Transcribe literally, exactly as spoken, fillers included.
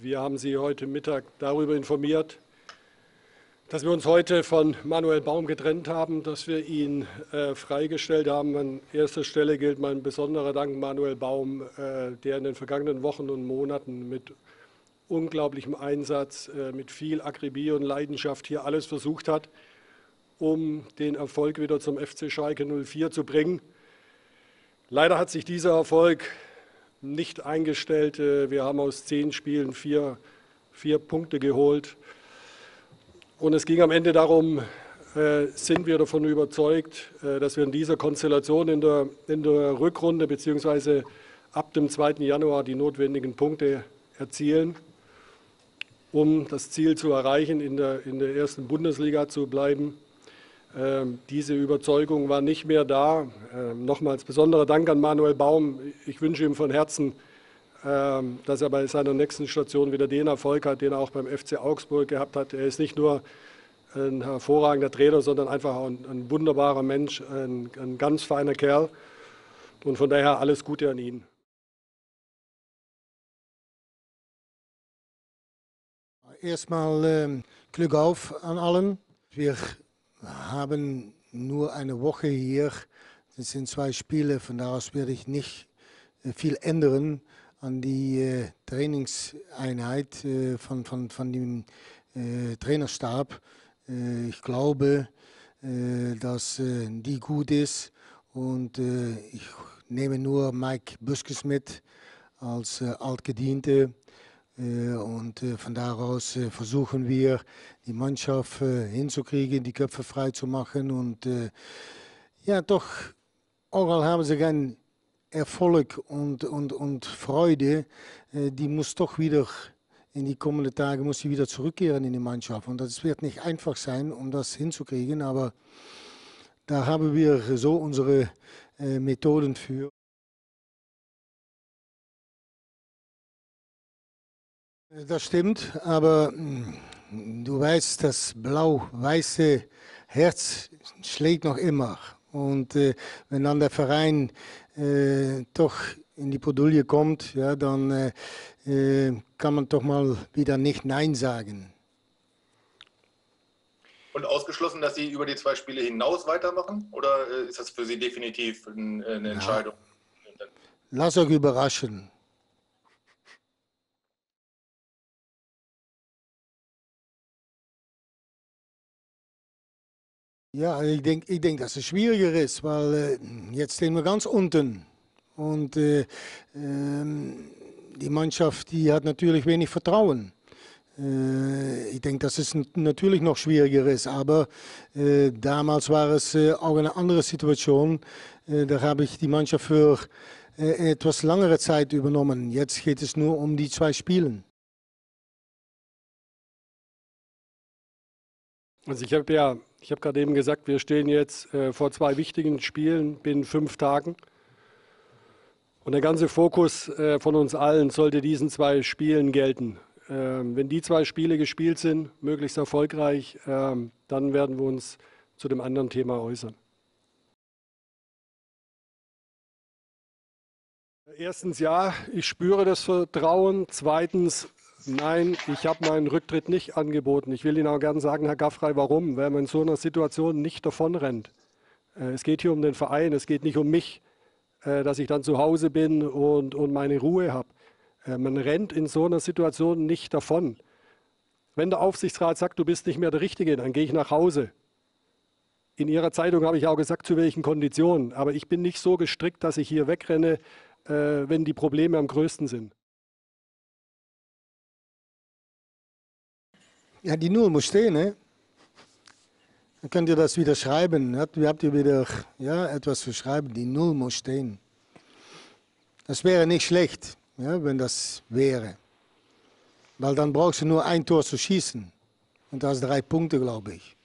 Wir haben Sie heute Mittag darüber informiert, dass wir uns heute von Manuel Baum getrennt haben, dass wir ihn äh, freigestellt haben. An erster Stelle gilt mein besonderer Dank Manuel Baum, äh, der in den vergangenen Wochen und Monaten mit unglaublichem Einsatz, äh, mit viel Akribie und Leidenschaft hier alles versucht hat, um den Erfolg wieder zum F C Schalke null vier zu bringen. Leider hat sich dieser Erfolg nicht eingestellt. Wir haben aus zehn Spielen vier, vier Punkte geholt. Und es ging am Ende darum, sind wir davon überzeugt, dass wir in dieser Konstellation in der, in der Rückrunde bzw. ab dem zweiten Januar die notwendigen Punkte erzielen, um das Ziel zu erreichen, in der, in der ersten Bundesliga zu bleiben. Diese Überzeugung war nicht mehr da. Nochmals besonderer Dank an Manuel Baum. Ich wünsche ihm von Herzen, dass er bei seiner nächsten Station wieder den Erfolg hat, den er auch beim F C Augsburg gehabt hat. Er ist nicht nur ein hervorragender Trainer, sondern einfach ein, ein wunderbarer Mensch, ein, ein ganz feiner Kerl. Und von daher alles Gute an ihn. Erstmal ähm, Glück auf an allen. Wir haben nur eine Woche hier, das sind zwei Spiele, von da aus werde ich nicht viel ändern an die äh, Trainingseinheit äh, von, von, von dem äh, Trainerstab. Äh, ich glaube, äh, dass äh, die gut ist und äh, ich nehme nur Mike Buskes mit als äh, Altgediente. Und von daraus versuchen wir, die Mannschaft hinzukriegen, die Köpfe frei zu machen. Und ja, doch, auch al haben sie keinen Erfolg und, und, und Freude, die muss doch wieder in die kommenden Tage muss sie wieder zurückkehren in die Mannschaft. Und das wird nicht einfach sein, um das hinzukriegen, aber da haben wir so unsere Methoden für. Das stimmt, aber du weißt, das blau-weiße Herz schlägt noch immer. Und äh, wenn dann der Verein äh, doch in die Podulie kommt, ja, dann äh, kann man doch mal wieder nicht Nein sagen. Und ausgeschlossen, dass Sie über die zwei Spiele hinaus weitermachen? Oder ist das für Sie definitiv eine Entscheidung? Ja. Lass euch überraschen. Ja, ich denke, ich denk, dass es schwieriger ist, weil äh, jetzt stehen wir ganz unten und äh, ähm, die Mannschaft, die hat natürlich wenig Vertrauen. Äh, ich denke, dass es natürlich noch schwieriger ist, aber äh, damals war es äh, auch eine andere Situation. Äh, da habe ich die Mannschaft für äh, etwas längere Zeit übernommen. Jetzt geht es nur um die zwei Spiele. Also ich habe ja, ich habe gerade eben gesagt, wir stehen jetzt äh, vor zwei wichtigen Spielen binnen fünf Tagen. Und der ganze Fokus äh, von uns allen sollte diesen zwei Spielen gelten. Ähm, wenn die zwei Spiele gespielt sind, möglichst erfolgreich, ähm, dann werden wir uns zu dem anderen Thema äußern. Erstens, ja, ich spüre das Vertrauen. Zweitens, nein, ich habe meinen Rücktritt nicht angeboten. Ich will Ihnen auch gerne sagen, Herr Gaffrey, warum? Weil man in so einer Situation nicht davonrennt. Es geht hier um den Verein, es geht nicht um mich, dass ich dann zu Hause bin und, und meine Ruhe habe. Man rennt in so einer Situation nicht davon. Wenn der Aufsichtsrat sagt, du bist nicht mehr der Richtige, dann gehe ich nach Hause. In Ihrer Zeitung habe ich auch gesagt, zu welchen Konditionen. Aber ich bin nicht so gestrickt, dass ich hier wegrenne, wenn die Probleme am größten sind. Ja, die Null muss stehen, ne? Dann könnt ihr das wieder schreiben. Habt, habt ihr wieder ja, etwas zu schreiben? Die Null muss stehen. Das wäre nicht schlecht, ja, wenn das wäre. Weil dann brauchst du nur ein Tor zu schießen. Und das drei Punkte, glaube ich.